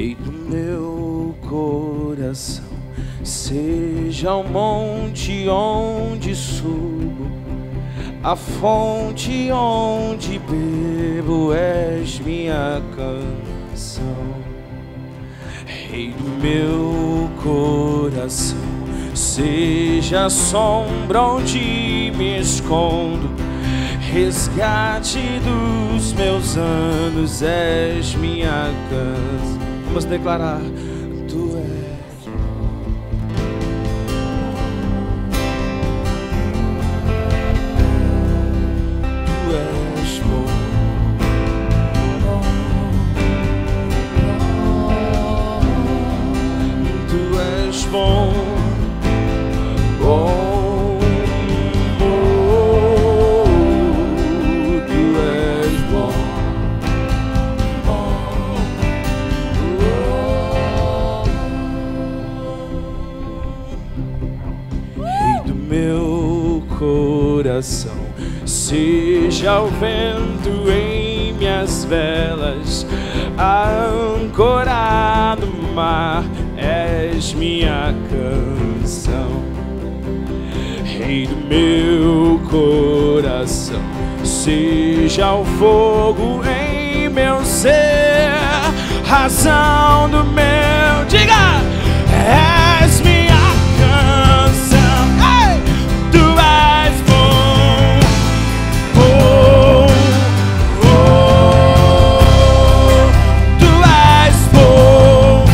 Rei do meu coração, seja o monte onde subo, a fonte onde bebo, és minha canção. Rei do meu coração, seja a sombra onde me escondo, resgate dos meus anos, és minha canção. Vamos declarar, tu és. Bom, bom, bom, tu és bom, bom. Rei do meu coração, seja o vento em minhas velas, a âncora no mar, és minha canção. Rei do meu coração, seja o fogo em meu ser, razão do meu, diga, és minha canção. Ei! Tu és bom, bom, bom. Tu és bom,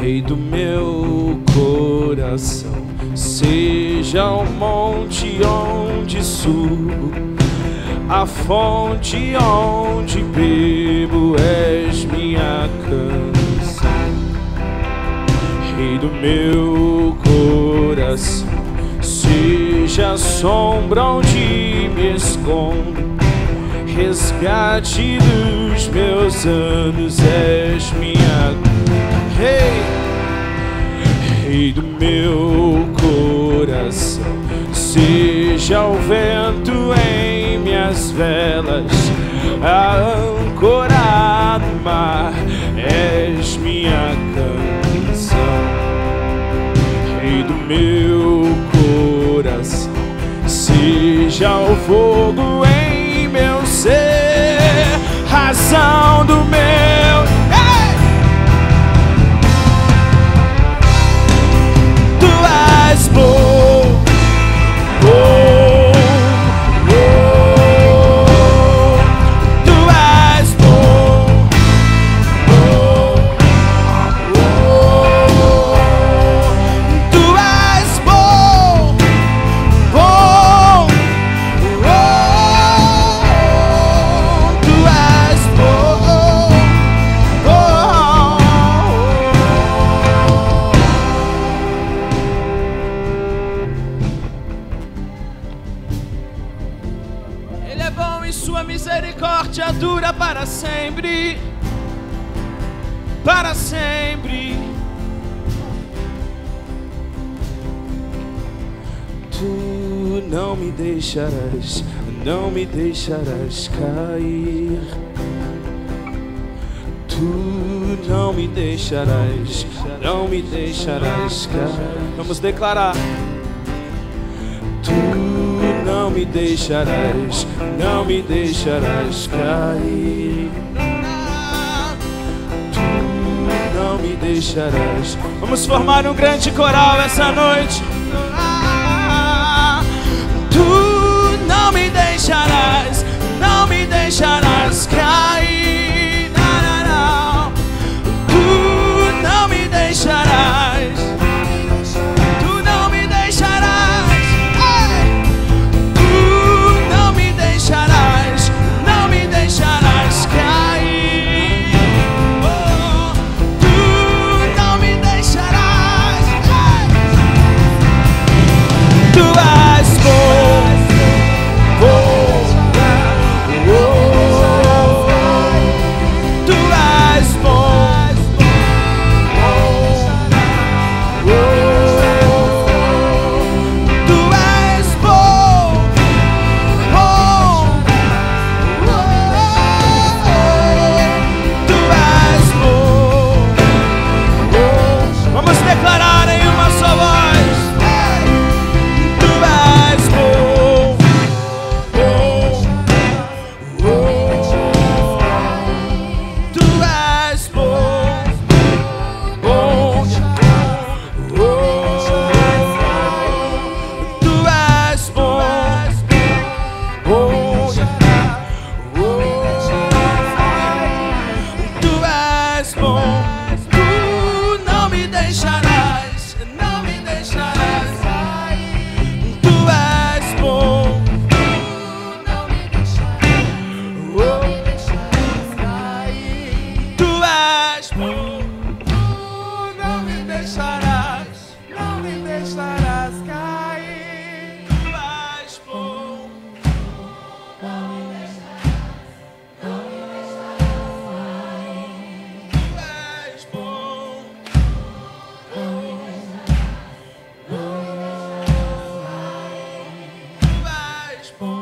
Rei do meu coração, seja o monte onde subo, a fonte onde bebo, és minha canção. Rei do meu coração, seja a sombra onde me escondo, resgate dos meus anos, és minha canção. Hey! Rei do meu coração, seja o vento em minhas velas, a âncora do mar, és minha canção. Rei do meu coração, seja o fogo em meu ser, razão do meu. Sua misericórdia dura para sempre, para sempre. Tu não me deixarás, não me deixarás cair. Tu não me deixarás, não me deixarás cair. Vamos declarar. Não me deixarás, não me deixarás cair. Tu não me deixarás. Vamos formar um grande coral essa noite. Tu não me deixarás, não me deixarás cair. Não, não, não. Tu não me deixarás. Não me deixarás cair. responde.